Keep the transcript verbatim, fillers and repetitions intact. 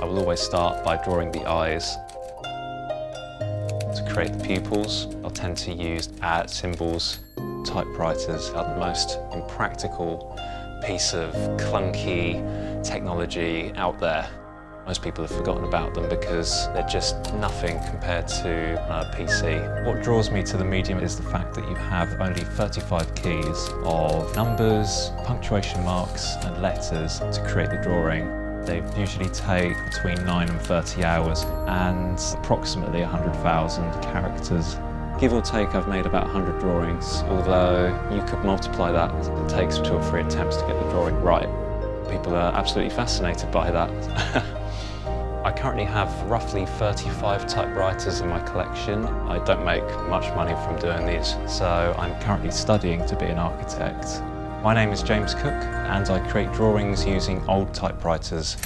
I will always start by drawing the eyes. To create the pupils, I'll tend to use ad symbols. Typewriters are the most impractical piece of clunky technology out there. Most people have forgotten about them because they're just nothing compared to a P C. What draws me to the medium is the fact that you have only thirty-five keys of numbers, punctuation marks and letters to create the drawing. They usually take between nine and thirty hours and approximately one hundred thousand characters. Give or take, I've made about one hundred drawings, although you could multiply that. It takes two or three attempts to get the drawing right. People are absolutely fascinated by that. I currently have roughly thirty-five typewriters in my collection. I don't make much money from doing these, so I'm currently studying to be an architect. My name is James Cook, and I create drawings using old typewriters.